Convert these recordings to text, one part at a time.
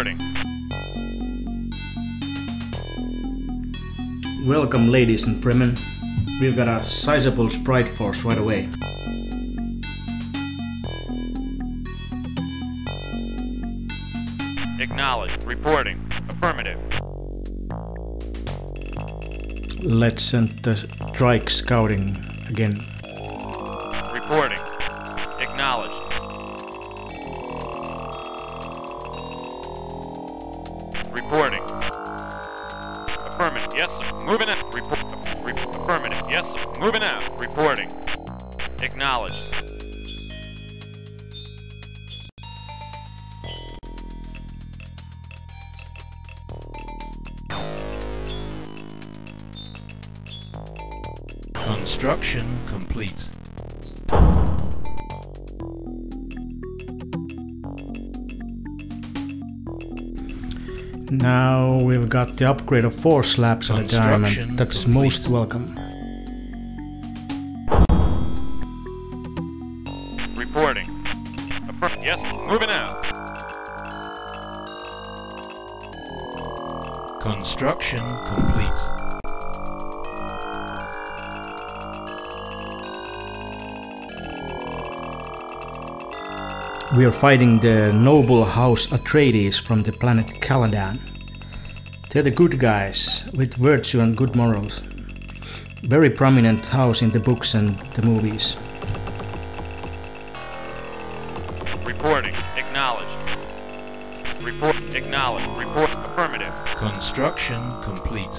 Recording. Welcome, ladies and gentlemen. We've got a sizable sprite force right away. Acknowledged. Reporting. Affirmative. Let's send the strike scouting again. Reporting. Acknowledged. Reporting. Affirmative. Yes, sir. Moving out. Affirmative. Yes, sir. Moving out. Reporting. Acknowledged. Construction complete. Now we've got the upgrade of 4 slabs of diamond. That's complete. Most welcome. Reporting. Yes, moving out. Construction complete. We are fighting the noble House Atreides from the planet Caladan. They're the good guys, with virtue and good morals. Very prominent house in the books and the movies. Reporting. Acknowledged. Report. Acknowledged. Report. Affirmative. Construction complete.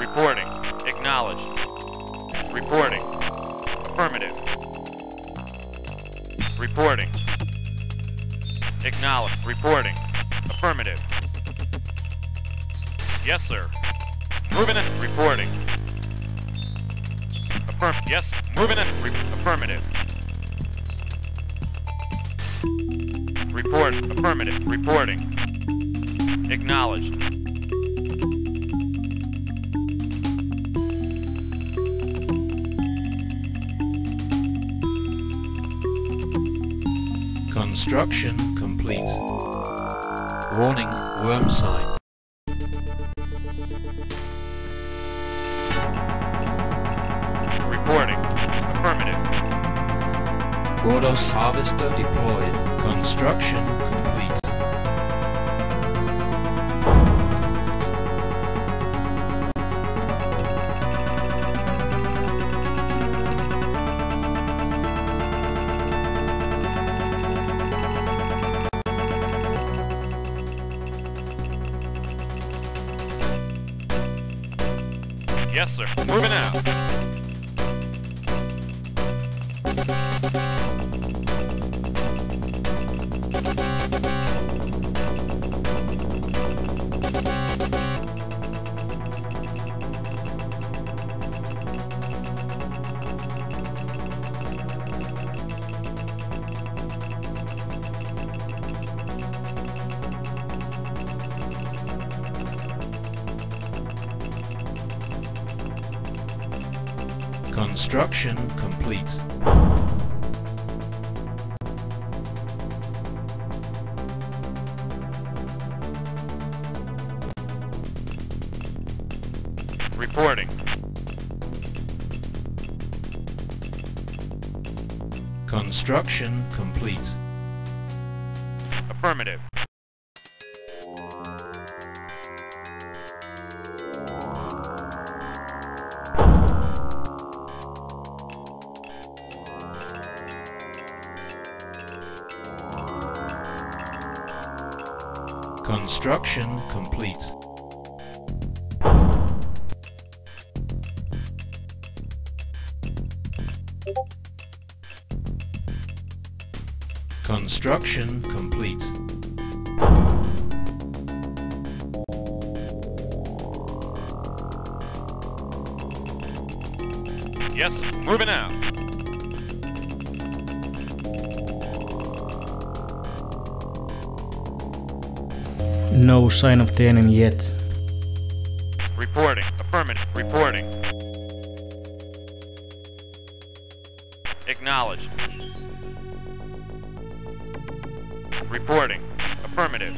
Reporting. Acknowledged. Reporting. Affirmative. Reporting. Acknowledged. Reporting. Affirmative. Yes, sir. Moving in. Reporting. Affirmative. Yes. Moving in. Affirmative. Report. Affirmative. Reporting. Acknowledged. Construction complete. Warning, worm sign. Reporting. Affirmative. Ordos harvester deployed. Construction . Yes, sir. Moving out. Construction complete. Reporting. Construction complete. Affirmative. Construction complete. Construction complete. Yes, moving out. No sign of the enemy yet. Reporting. Affirmative. Reporting. Acknowledged. Reporting. Affirmative.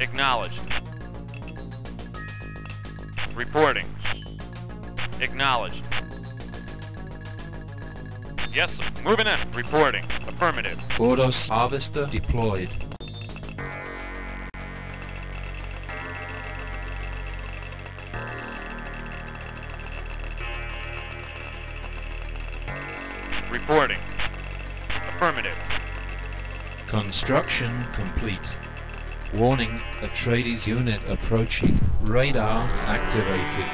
Acknowledged. Reporting. Acknowledged. Yes, sir. Moving in. Reporting. Affirmative. Ordos harvester deployed. Reporting. Affirmative. Construction complete. Warning, Atreides unit approaching. Radar activated.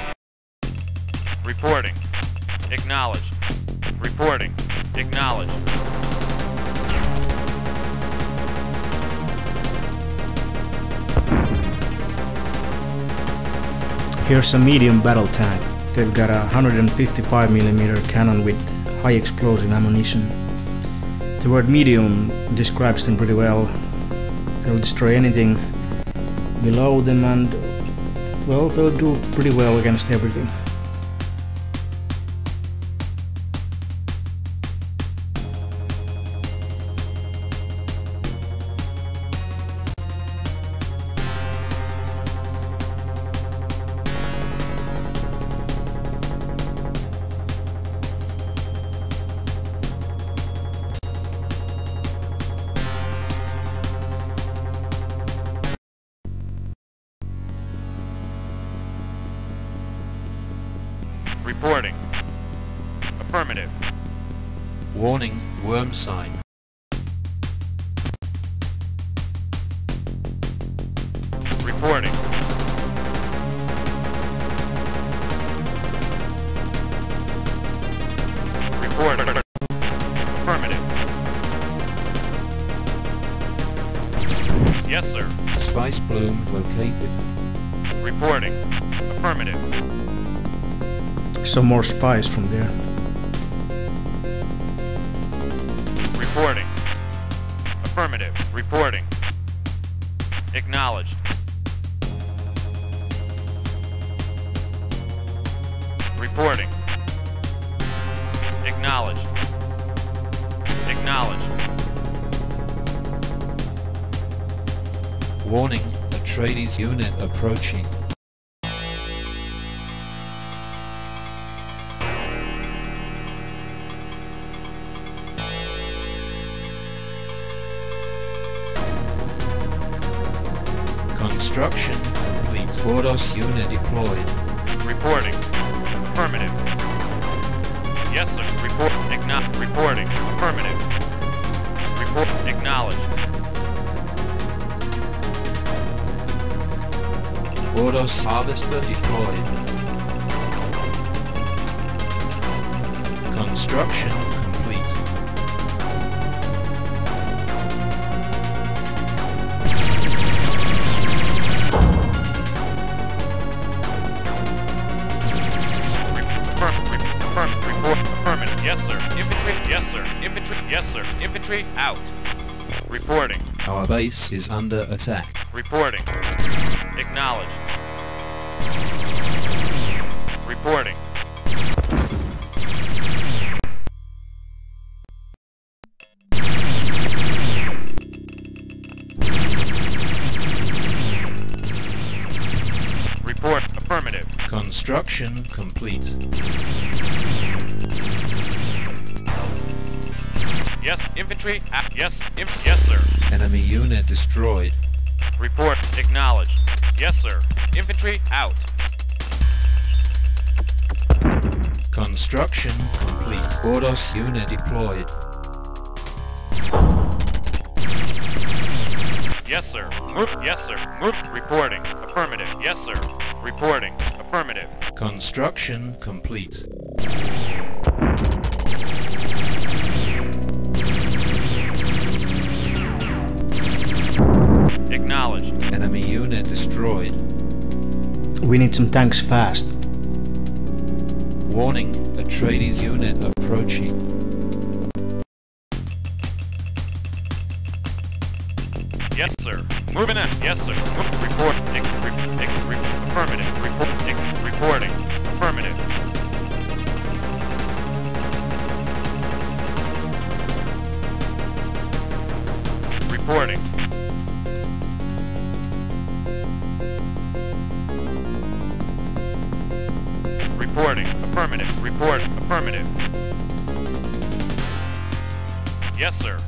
Reporting. Acknowledged. Reporting. Acknowledged. Here's a medium battle tank. They've got a 155mm cannon with high explosive ammunition. The word medium describes them pretty well. They'll destroy anything below them and, well, they'll do pretty well against everything. Reporting. Affirmative. Warning, worm sign. Reporting. Reporting. Affirmative. Yes, sir. Spice bloom located. Reporting. Affirmative. Some more spies from there. Reporting. Affirmative. Reporting. Acknowledged. Reporting. Acknowledged. Acknowledged. Warning, Atreides unit approaching. Construction complete. Ordos unit deployed. Reporting. Affirmative. Yes, sir. Report. Acknowledged. Reporting. Affirmative. Report. Acknowledged. Ordos harvester deployed. Construction complete. Affirmative. Yes, sir. Infantry. Yes, sir. Infantry. Yes, sir. Infantry out. Reporting. Our base is under attack. Reporting. Acknowledged. Reporting. Report. Affirmative. Construction complete. Yes, infantry. Yes, yes, sir. Enemy unit destroyed. Report. Acknowledged. Yes, sir. Infantry out. Construction complete. Ordos unit deployed. Yes, sir. Move. Yes, sir. Move. Reporting. Affirmative. Yes, sir. Reporting. Affirmative. Construction complete. Acknowledged. Enemy unit destroyed. We need some tanks fast. Warning, Atreides unit approaching. Yes, sir. Moving in. Yes, sir. Reporting. Affirmative. Reporting. Reporting. Affirmative. Reporting. Reporting. Affirmative. Report. Affirmative. Yes, sir.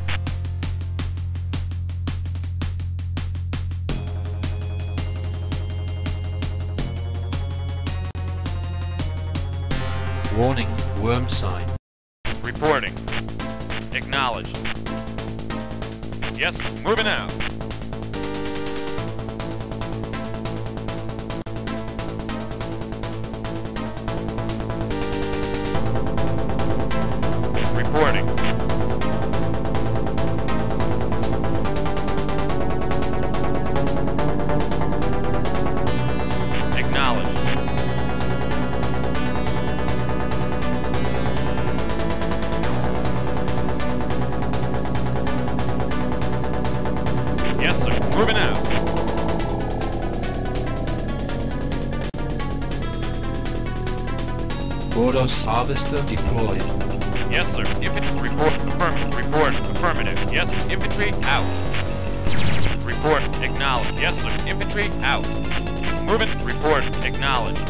Warning. Worm sign. Reporting. Acknowledged. Yes, moving out. Reporting. Acknowledged. Moving out. Ordos harvester deployed. Yes, sir. Infantry report. Affirmative. Report. Affirmative. Yes, sir. Infantry out. Report. Acknowledged. Yes, sir. Infantry out. Moving. Report. Acknowledged.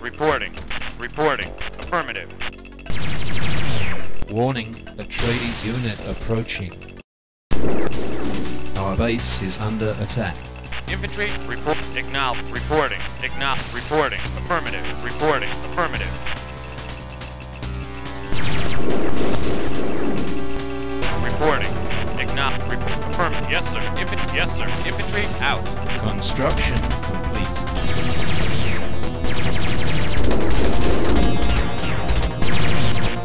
Reporting. Reporting. Affirmative. Warning, Atreides unit approaching. Our base is under attack. Infantry, report, acknowledge, reporting, acknowledge, reporting, affirmative, reporting, affirmative. Reporting, acknowledge, report, affirmative, yes sir, infantry, yes sir, infantry, out. Construction complete.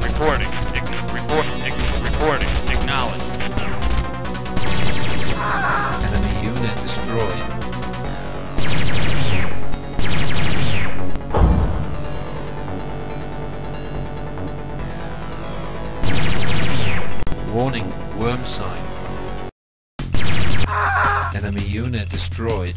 Reporting, reporting, acknowledged. Enemy unit destroyed. Warning, worm sign. Enemy unit destroyed.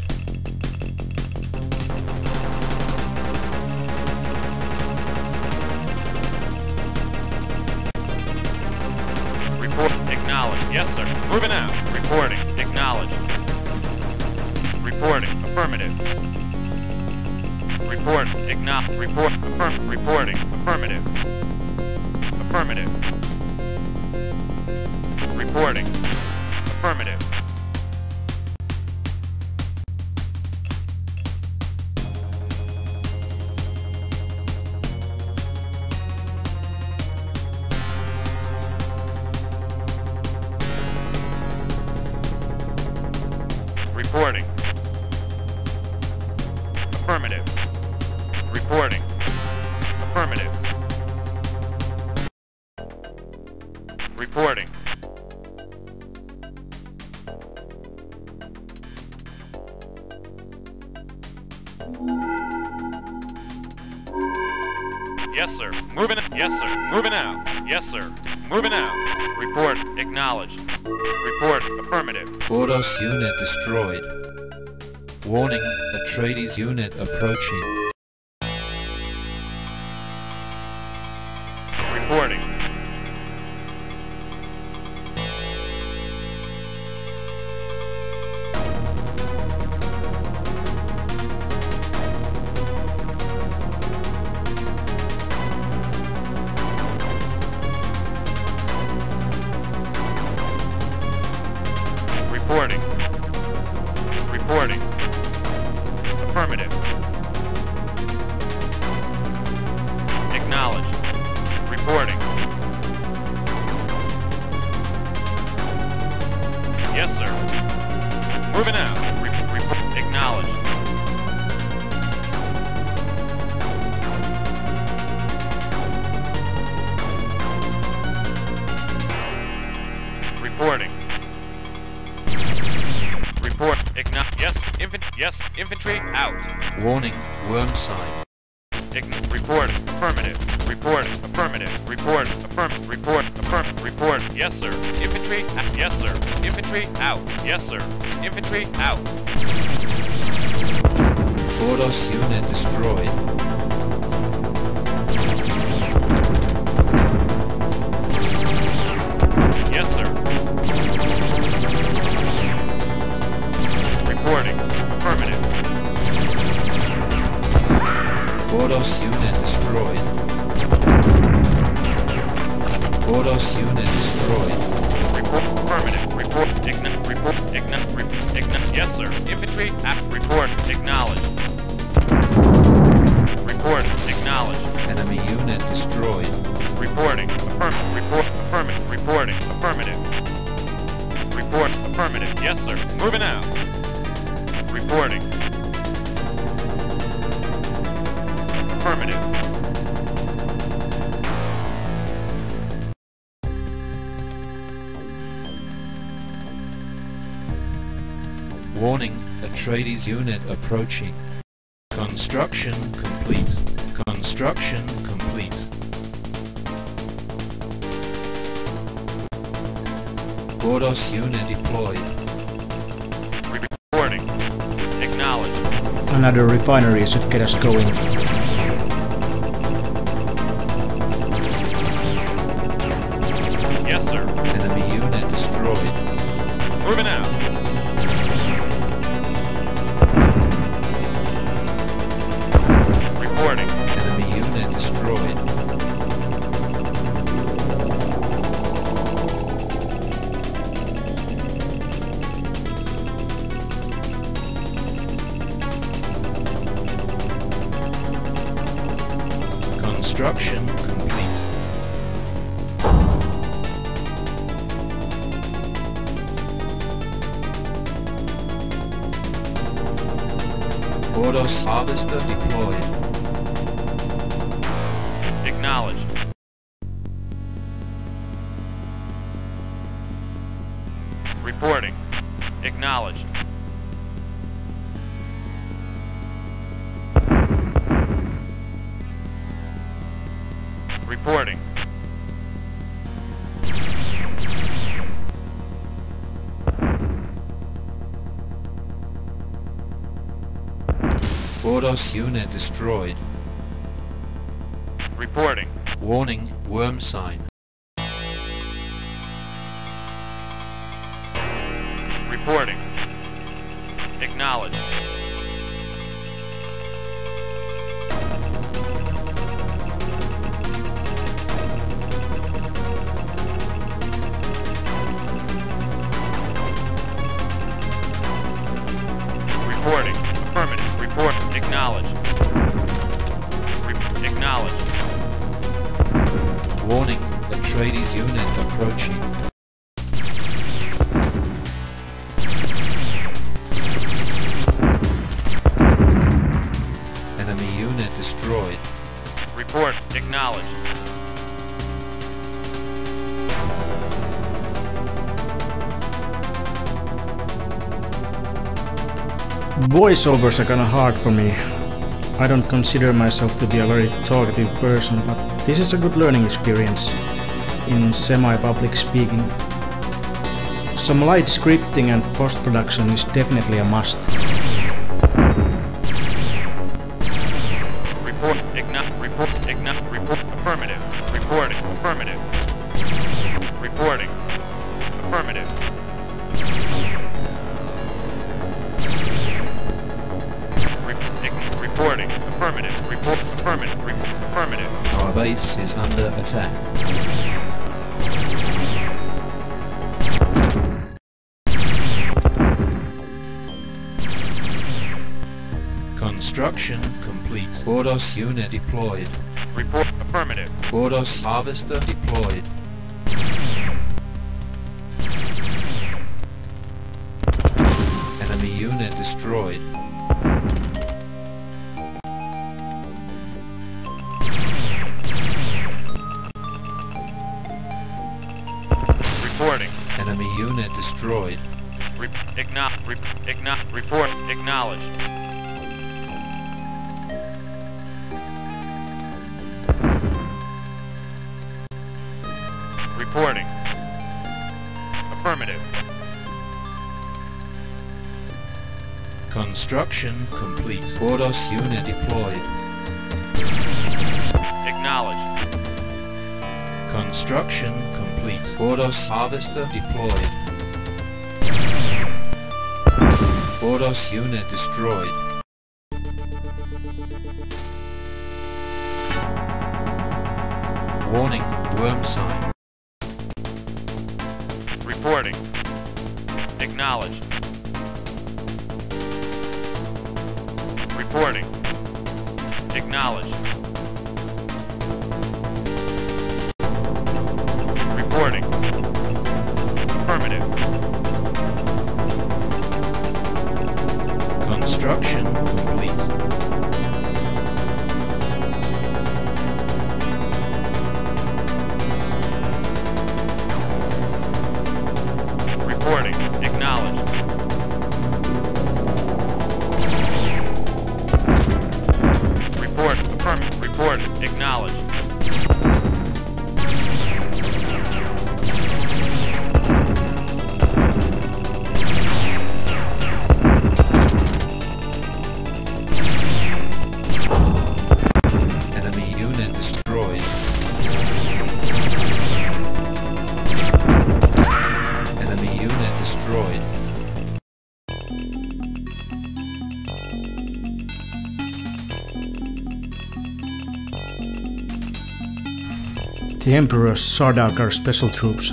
Acknowledged. Yes, sir. Moving out. Reporting. Acknowledged. Reporting. Affirmative. Report. Acknowledged. Report. Affirm. Reporting. Affirmative. Affirmative. Reporting. Affirmative. Reporting. Affirmative. Reporting. Affirmative. Reporting. Yes, sir. Moving. Yes, sir. Moving out. Yes, sir. Moving out. Report. Acknowledged. Report. Affirmative. Ordos unit destroyed. Warning, Atreides unit approaching. Reporting. Reporting. Reporting. Affirmative. Acknowledged. Reporting. Yes, sir. Moving out. Report. Acknowledged. Yes. Infantry out. Warning. Worm sign. Report. Affirmative. Report. Affirmative. Report. Affirmative. Report. Affirmative. Report. Yes, sir. Infantry. Yes, sir. Infantry out. Yes, sir. Infantry out. Ordos unit destroyed. Yes, sir. Reporting. Affirmative. Ordos unit destroyed. Ordos unit destroyed. Report. Affirmative. Report. Ignorant. Report. Ignorant. Ignorant. Yes, sir. Infantry. Report. Acknowledged. Report. Acknowledged. Enemy unit destroyed. Reporting. Affirmative. Report. Affirmative. Reporting. Affirmative. Report. Affirmative. Yes, sir. Moving out. Reporting. Affirmative. Warning, Atreides unit approaching. Construction complete. Construction complete. Ordos unit deployed. Reporting. Acknowledged. Another refinery should get us going. Yes, sir. Enemy unit destroyed. Moving out. Reporting. Enemy unit destroyed. Construction complete. Ordos harvester deployed. Acknowledged. Reporting. Acknowledged. Reporting. Ordos unit destroyed. Reporting. Warning, worm sign. Reporting. Acknowledged. Reporting. Affirmative. Report. Acknowledged. Acknowledged. Warning. Atreides unit approaching. Enemy unit destroyed. Report. Acknowledged. Voiceovers are kinda hard for me. I don't consider myself to be a very talkative person, but this is a good learning experience in semi-public speaking. Some light scripting and post-production is definitely a must. Report, report, affirmative. Reporting, affirmative. Reporting, affirmative. Reporting. Affirmative. Report. Affirmative. Report. Affirmative. Our base is under attack. Construction complete. Ordos unit deployed. Report. Affirmative. Ordos harvester deployed. Enemy unit destroyed. Enemy unit destroyed. Re Report acknowledged. Reporting. Affirmative. Construction complete. Ordos unit deployed. Acknowledged. Construction complete. Ordos harvester deployed. Ordos unit destroyed. Warning, worm sign. Reporting. Acknowledged. Reporting. Acknowledged. Reporting. Affirmative. Construction complete. Reporting. Acknowledged. Report. Affirmative. Report. Acknowledged. The Emperor's Sardaukar special troops.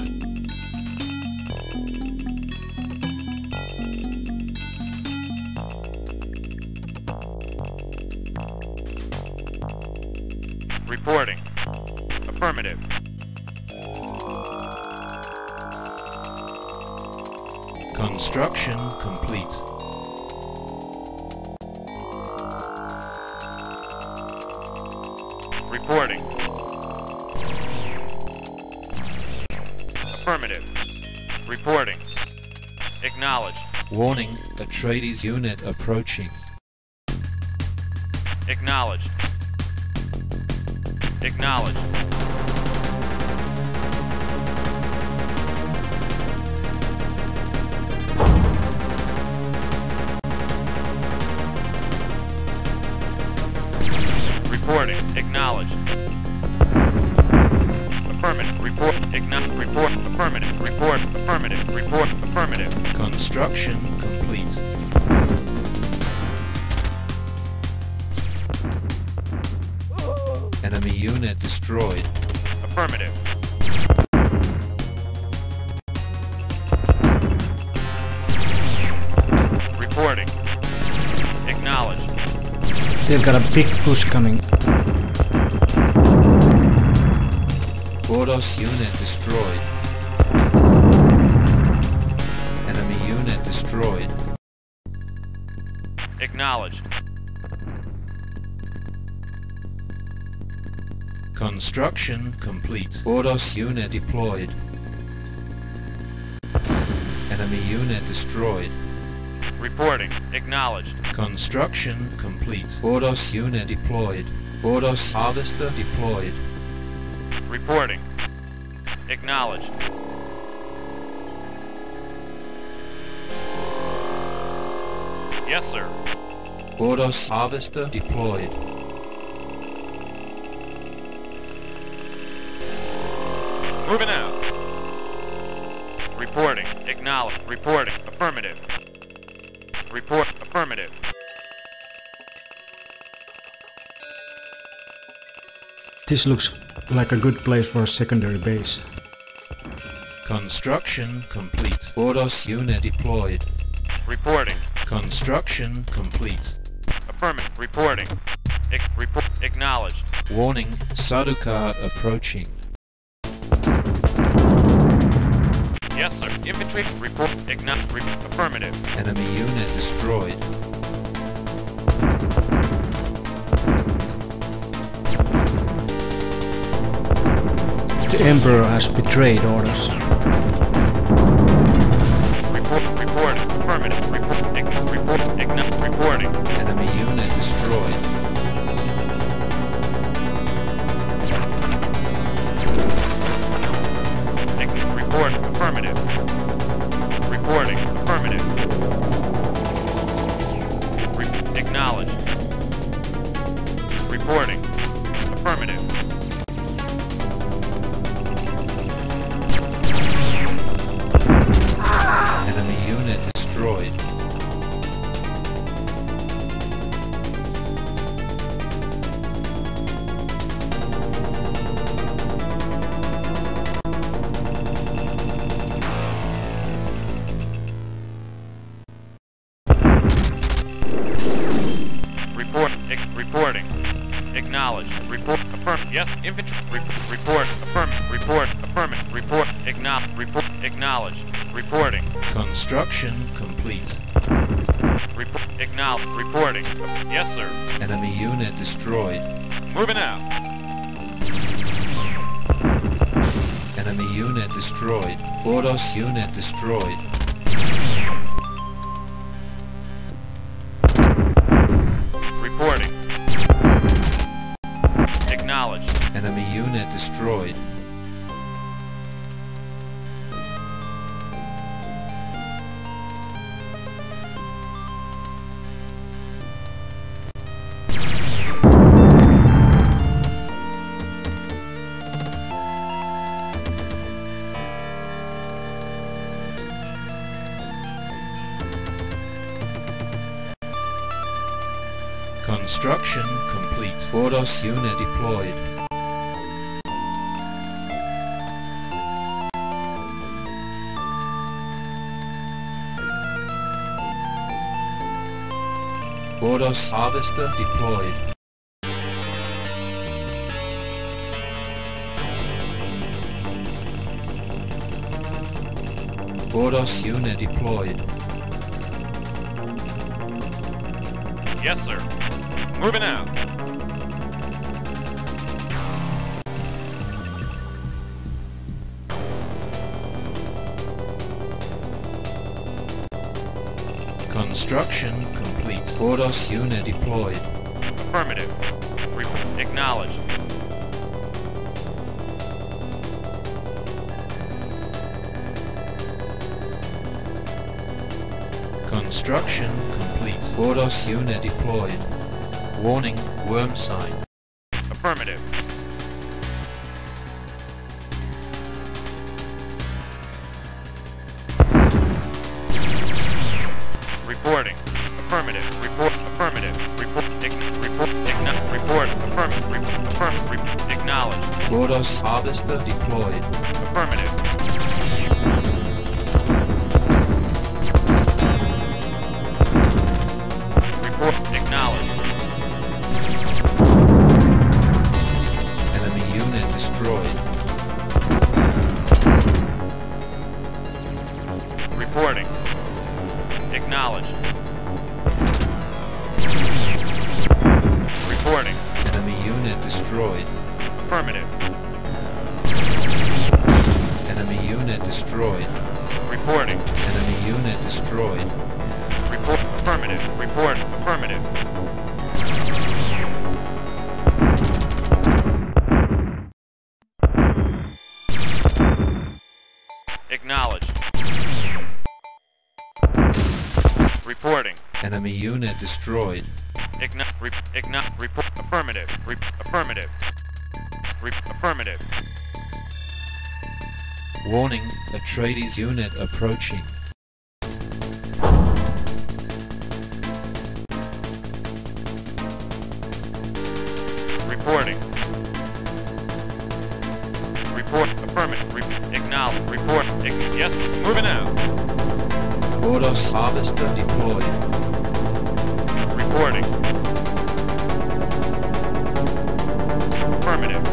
Reporting. Affirmative. Construction complete. Reporting. Affirmative. Reporting. Acknowledged. Warning, Atreides unit approaching. Acknowledged. Acknowledged. Reporting. Acknowledged. Affirmative. Report. Acknowledged. Report. Affirmative. Report. Affirmative. Report. Affirmative. Construction complete. Enemy unit destroyed. Affirmative. Reporting. Acknowledged. They've got a big push coming. Ordos unit destroyed. Enemy unit destroyed. Acknowledged. Construction complete. Ordos unit deployed. Enemy unit destroyed. Reporting. Acknowledged. Construction complete. Ordos unit deployed. Ordos harvester deployed. Reporting. Acknowledged. Yes, sir. Ordos harvester deployed. Moving out. Reporting. Acknowledged. Reporting. Affirmative. Report. Affirmative. This looks like a good place for a secondary base. Construction complete. Ordos unit deployed. Reporting. Construction complete. Affirmative. Reporting. Report. Acknowledged. Warning, Sardaukar approaching. Yes, sir. Infantry. Report. Acknowledged. Affirmative. Enemy unit destroyed. The Emperor has betrayed orders. Report. Report. Affirmative. Reporting. Enemy unit destroyed. Report. Affirmative. Reporting. Affirmative. Acknowledged. Reporting. Affirmative. Enemy unit destroyed. Reporting. Acknowledged. Report. Affirm. Yes. Infantry. Report. Affirm. Report. Affirm. Report. Acknowledge. Report. Acknowledged. Reporting. Construction complete. Report. Acknowledge. Reporting. Yes, sir. Enemy unit destroyed. Moving out. Enemy unit destroyed. Ordos unit destroyed. Reporting. Acknowledged. Enemy unit destroyed. Construction complete. Ordos unit deployed. Ordos harvester deployed. Ordos unit deployed. Yes, sir. Moving out. Construction complete. Ordos unit deployed. Affirmative. Acknowledged. Construction complete. Ordos unit deployed. Warning, worm sign. Affirmative. Reporting. Affirmative. Report. Affirmative. Report. Report. Report. Affirmative. Report. Acknowledged. Ordos harvester deployed. Affirmative. Acknowledged. Reporting. Enemy unit destroyed. Affirmative. Enemy unit destroyed. Reporting. Enemy unit destroyed. Report. Affirmative. Report. Affirmative. Acknowledged. Reporting. Enemy unit destroyed. Report. Affirmative. Affirmative. Affirmative. Warning, Atreides unit approaching. Reporting. Report. Affirmative. Acknowledge. Report. Yes. Moving out. Ordos harvester deployed. Reporting. Affirmative.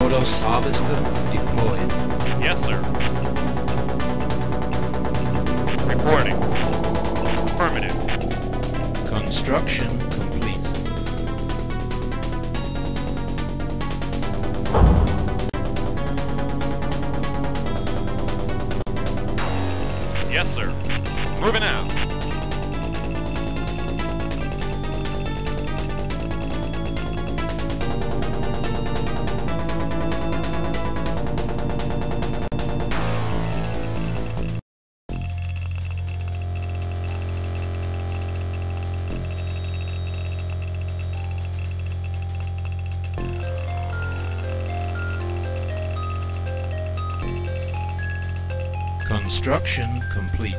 Ordos harvester deployed. Yes, sir. Reporting. Affirmative. Construction complete. Yes, sir. Moving out. Construction complete.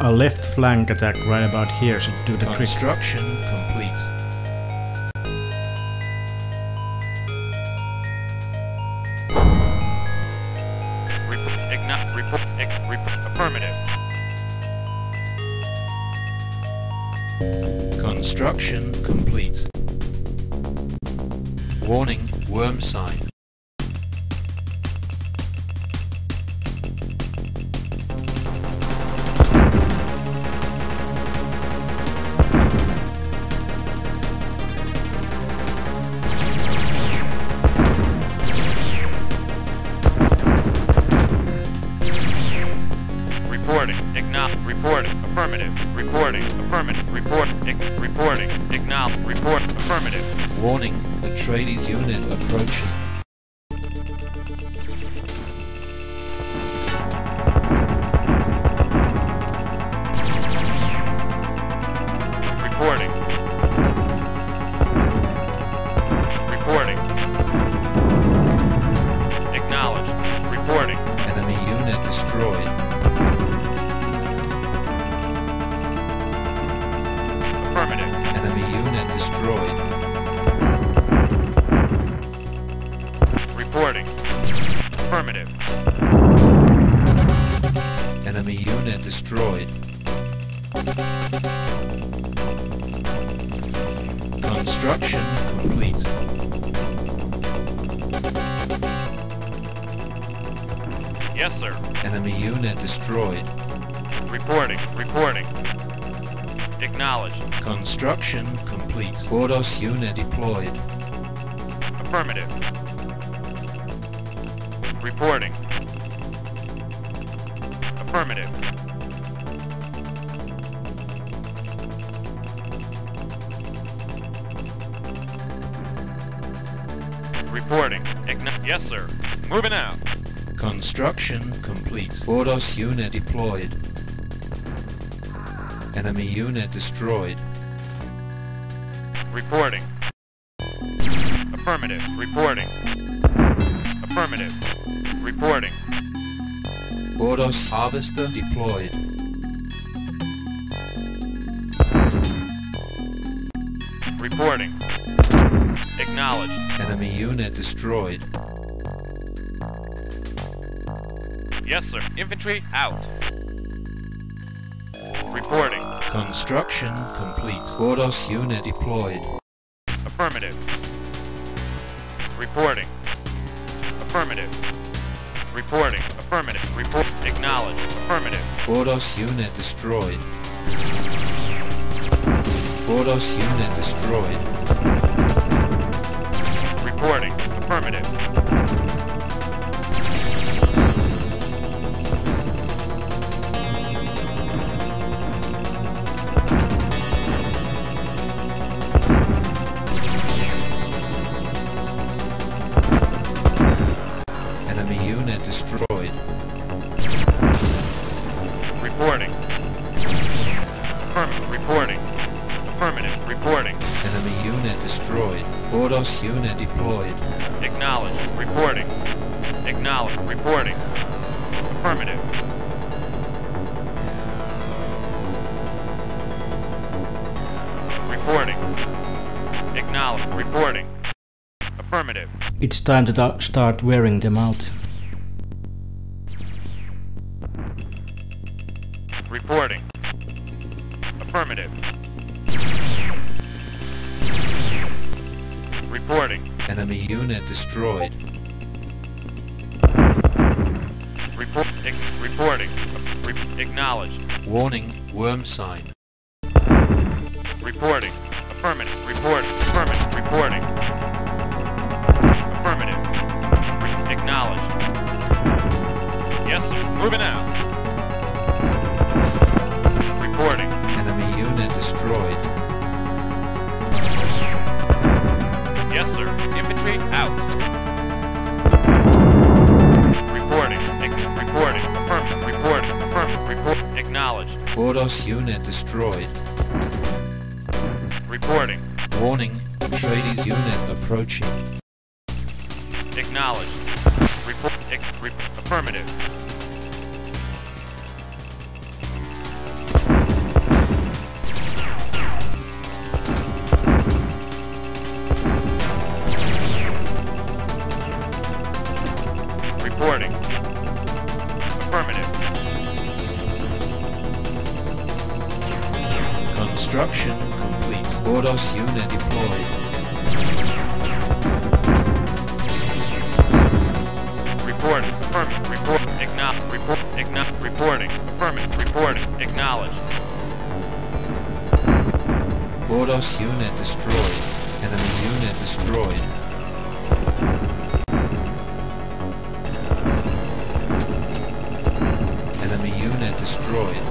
A left flank attack right about here should do the trick. Construction complete. Affirmative. Construction complete. Warning, worm sign. Reporting, acknowledge, report, affirmative, reporting, affirmative, report, reporting, acknowledge, report, affirmative. Warning. Atreides unit approaching. Reporting. Reporting. Acknowledged. Reporting. Enemy unit destroyed. Affirmative. Enemy unit destroyed. Reporting. Affirmative. Enemy unit destroyed. Construction complete. Yes, sir. Enemy unit destroyed. Reporting. Reporting. Acknowledged. Construction complete. Ordos unit deployed. Affirmative. Reporting. Affirmative. Reporting. Yes, sir. Moving out. Construction complete. Ordos unit deployed. Enemy unit destroyed. Reporting. Affirmative. Reporting. Affirmative. Reporting. Ordos harvester deployed. Reporting. Acknowledged. Enemy unit destroyed. Yes, sir. Infantry out. Reporting. Construction complete. Ordos unit deployed. Affirmative. Reporting. Affirmative. Reporting. Affirmative. Report. Acknowledged. Affirmative. Ordos unit destroyed. Ordos unit destroyed. Reporting. Affirmative. Unit deployed. Acknowledged. Reporting. Acknowledged. Reporting. Affirmative. Reporting. Acknowledged. Reporting. Affirmative. It's time to start wearing them out. Reporting. Affirmative. Reporting. Enemy unit destroyed. Report. Reporting. Acknowledged. Warning. Worm sign. Reporting. Affirmative. Report. Affirmative. Reporting. out! Reporting. Reporting. Affirmative. Reporting. Affirmative. Reporting. Acknowledged. Ordos unit destroyed. Reporting. Warning. Atreides unit approaching. Acknowledged. Report. Affirmative. Reporting. Affirmative. Construction complete. Ordos unit deployed. Report. Affirmative. Report. Acknowledge. Report. Acknowledge. Reporting. Affirmative. Reporting. Acknowledged. Ordos unit destroyed. Enemy unit destroyed. Destroyed.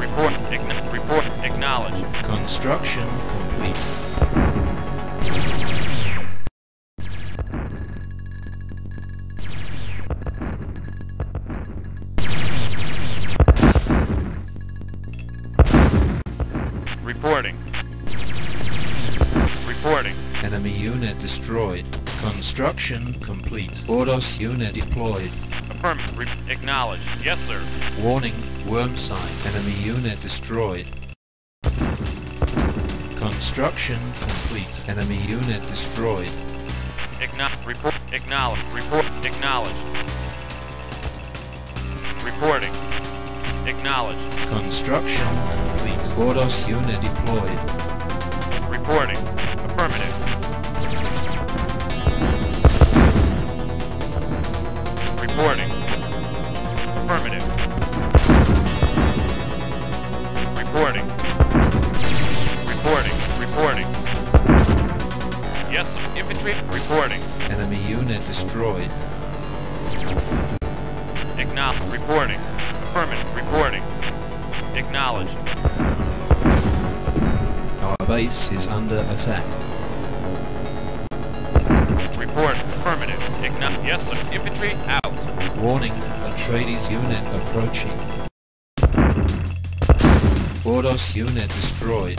Report. Report. Acknowledged. Construction complete. Reporting. Reporting. Enemy unit destroyed. Construction complete. Ordos unit deployed. Affirmative. Acknowledged. Yes, sir. Warning. Worm sign. Enemy unit destroyed. Construction complete. Enemy unit destroyed. Report. Acknowledged. Report. Acknowledged. Reporting. Acknowledged. Construction complete. Ordos unit deployed. Reporting. Affirmative. Reporting. Affirmative. Reporting. Reporting. Reporting. Yes, infantry. Reporting. Enemy unit destroyed. Acknowledge. Reporting. Affirmative. Reporting. Acknowledged. Our base is under attack. Report. Affirmative. Acknowledge. Yes, sir. Infantry out. Warning, Atreides unit approaching. Ordos unit destroyed.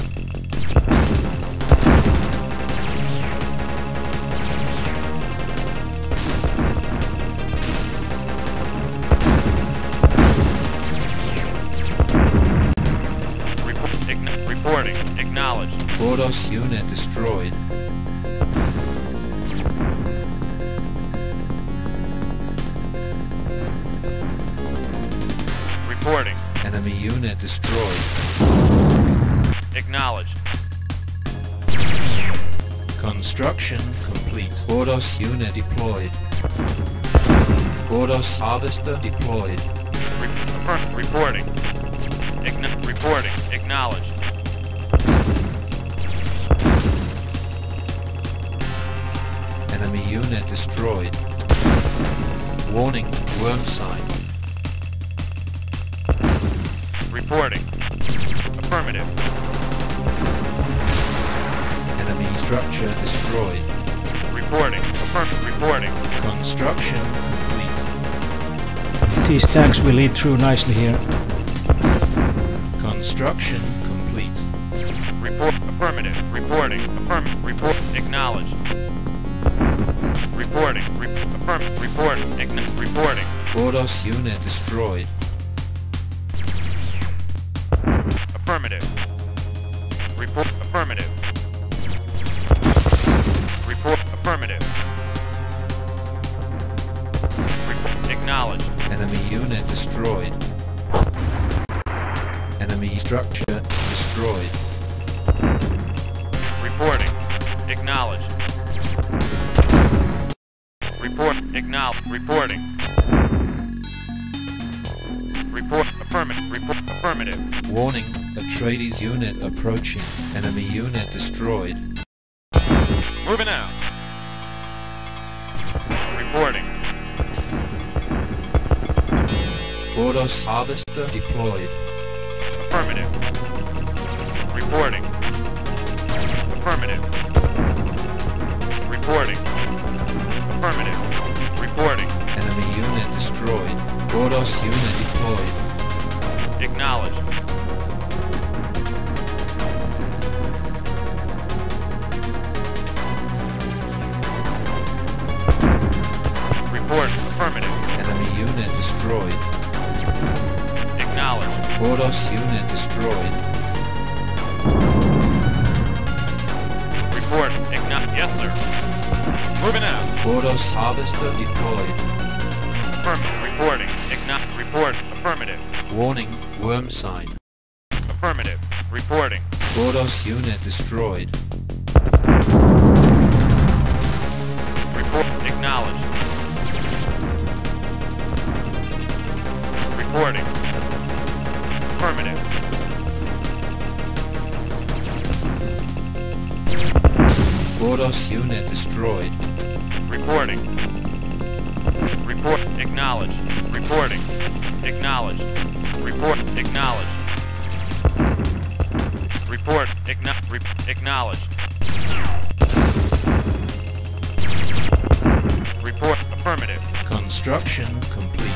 Reporting, acknowledged. Ordos unit destroyed. Reporting. Enemy unit destroyed. Acknowledged. Construction complete. Ordos unit deployed. Ordos harvester deployed. Reporting. Reporting. Acknowledged. Enemy unit destroyed. Warning. Worm sign. Reporting. Affirmative. Enemy structure destroyed. Reporting. Affirmative. Reporting. Construction complete. These tanks will lead through nicely here. Construction complete. Report. Affirmative. Reporting. Affirmative. Report. Acknowledged. Reporting. Affirmative. Reporting. Reporting. Ordos unit destroyed. Affirmative. Report. Affirmative. Report. Affirmative. Report. Acknowledged. Enemy unit destroyed. Enemy structure destroyed. Reporting. Acknowledged. Report. Acknowledged. Reporting. Report. Affirmative. Report. Affirmative. Warning. Atreides unit approaching. Enemy unit destroyed. Moving out. Reporting. Ordos harvester deployed. Affirmative. Reporting. Affirmative. Ordos unit destroyed. Report. Yes, sir. Moving out. Ordos harvester deployed. Affirmative. Reporting. Report. Affirmative. Warning. Worm sign. Affirmative. Reporting. Ordos unit destroyed. Report. Acknowledged. Reporting. Affirmative. Ordos unit destroyed. Reporting. Report. Acknowledged. Reporting. Acknowledged. Report. Acknowledged. Report. Acknowledged. Report. Affirmative. Construction complete.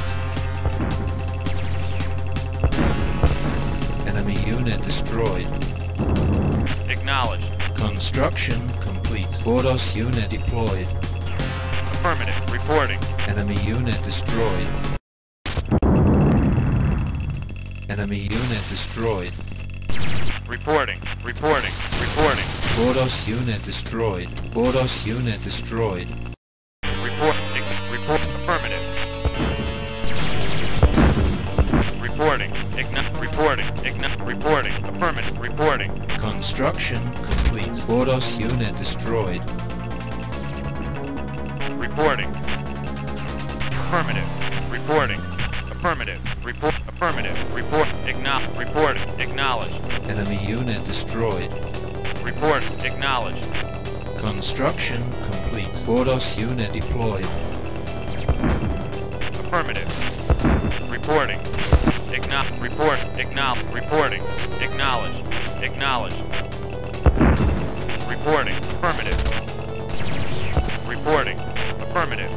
Enemy unit destroyed. Acknowledged. Construction complete. Ordos unit deployed. Affirmative. Reporting. Enemy unit destroyed. Enemy unit destroyed. Reporting. Reporting. Reporting. Ordos unit destroyed. Ordos unit destroyed. Report. Report. Affirmative. Reporting. Reporting. Reporting. Affirmative. Reporting. Construction complete. Ordos unit destroyed. Reporting. Affirmative. Reporting. Affirmative. Report. Affirmative. Report. Report. Acknowledged. Enemy unit destroyed. Report. Acknowledged. Construction complete. Ordos unit deployed. Affirmative. Reporting. Report. Reporting. Acknowledged. Acknowledged. Reporting. Affirmative. Reporting. Affirmative.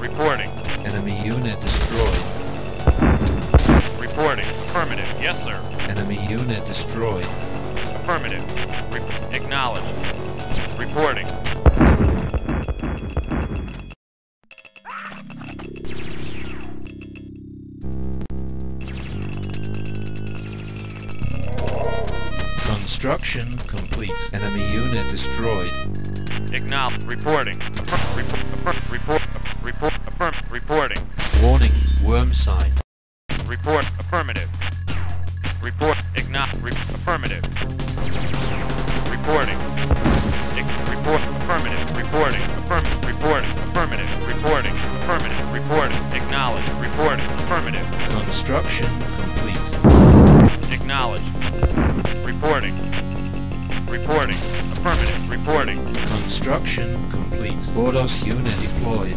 Reporting. Enemy unit destroyed. Reporting. Affirmative. Yes, sir. Enemy unit destroyed. Affirmative. Acknowledged. Reporting. Construction complete. Enemy unit destroyed. Acknowledged. Reporting. Reporting. Warning. Worm sign. Report. Affirmative. Report. Affirmative. Reporting. Report. Affirmative. Reporting. Affirmative. Reporting. Affirmative. Reporting. Affirmative. Reporting. Acknowledged. Reporting. Affirmative. Construction complete. Acknowledged. Reporting. Reporting. Affirmative. Reporting. Construction complete. Ordos unit deployed.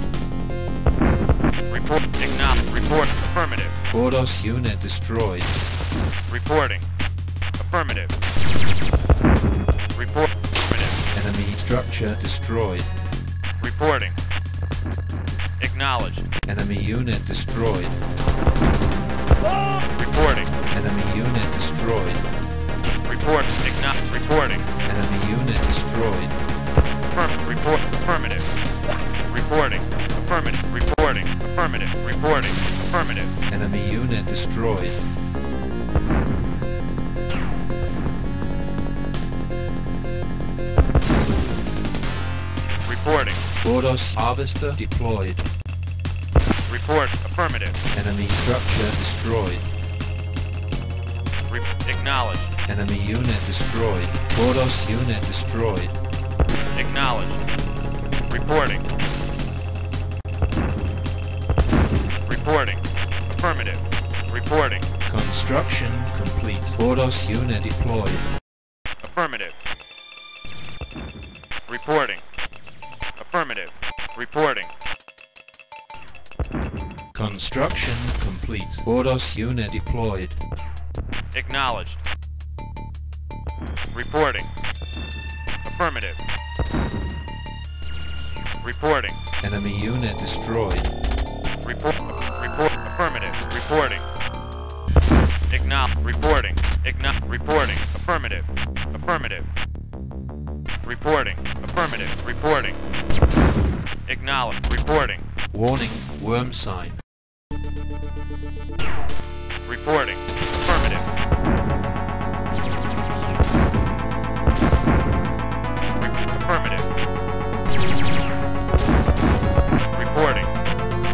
Report. Acknowledged. Report. Affirmative. Ordos unit destroyed. Reporting. Affirmative. Report. Affirmative. Enemy structure destroyed. Reporting. Acknowledged. Enemy unit destroyed. Reporting. Enemy unit destroyed. Report. Acknowledged. Reporting. Enemy unit destroyed. Affirmative. Report. Affirmative. Reporting. Affirmative. Reporting. Affirmative. Reporting. Affirmative. Enemy unit destroyed. Reporting. Ordos harvester deployed. Report. Affirmative. Enemy structure destroyed. Acknowledged. Enemy unit destroyed. Ordos unit destroyed. Acknowledged. Reporting. Reporting. Affirmative. Reporting. Construction complete. Ordos unit deployed. Affirmative. Reporting. Affirmative. Reporting. Construction complete. Ordos unit deployed. Acknowledged. Reporting. Affirmative. Reporting. Enemy unit destroyed. Report. Report. Affirmative. Reporting. Acknowledged. Reporting. Acknowledged. Reporting. Affirmative. Affirmative. Reporting. Affirmative. Reporting. Acknowledged. Reporting. Warning. Worm sign. Boarding. Affirmative. Affirmative. Reporting.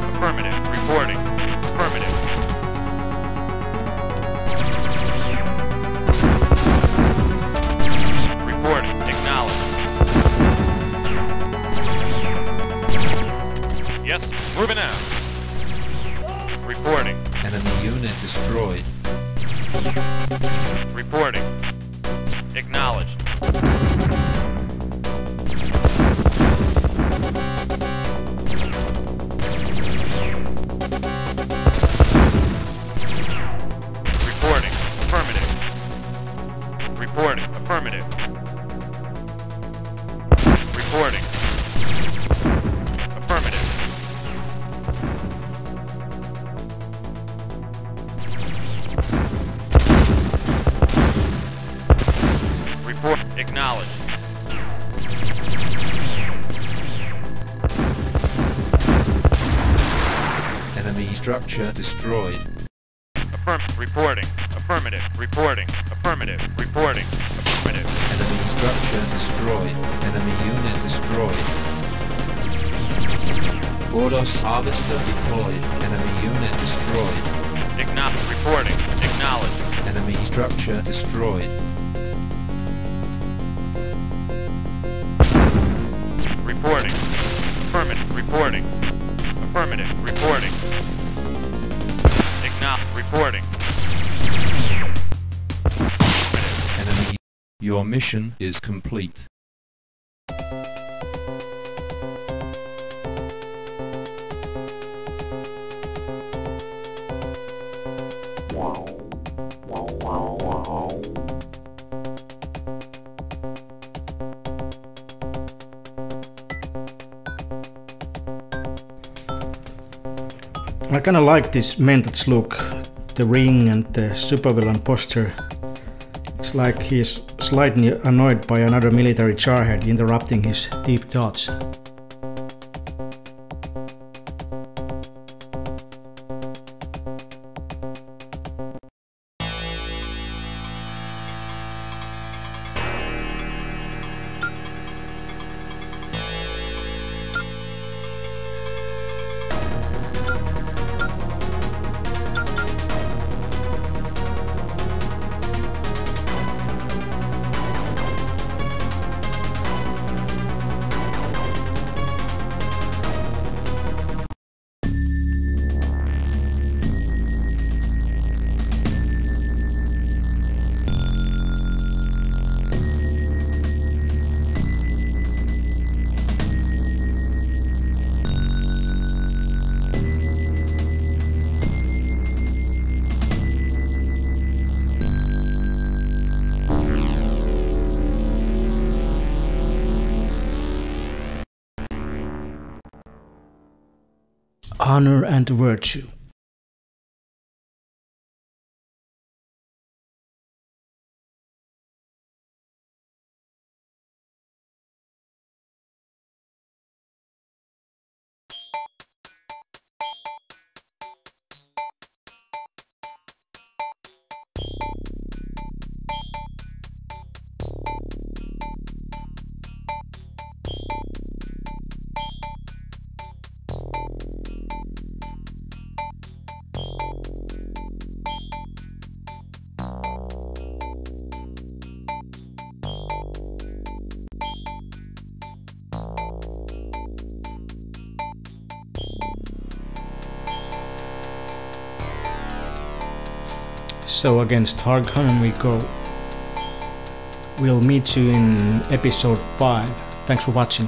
Affirmative. Reporting. Affirmative. Reporting. Acknowledged. Yes, moving out. Reporting. Enemy unit destroyed. Reporting. Acknowledged. Reporting. Affirmative. Reporting. Affirmative. Reporting. Acknowledged. Enemy structure destroyed. Affirmative. Reporting. Affirmative. Reporting. Affirmative. Reporting. Affirmative. Enemy structure destroyed. Enemy unit destroyed. Ordos harvester deployed. Enemy unit destroyed. Acknowledged. Reporting. Acknowledged. Enemy structure destroyed. Reporting. Affirmative. Reporting. Affirmative. Reporting. Acknowledged. Reporting. Enemy. Your mission is complete. I kind of like this Mentat's look, the ring and the supervillain posture. It's like he's slightly annoyed by another military jarhead interrupting his deep thoughts. Honor and virtue. So against Harkonnen we go. We'll meet you in episode 5. Thanks for watching.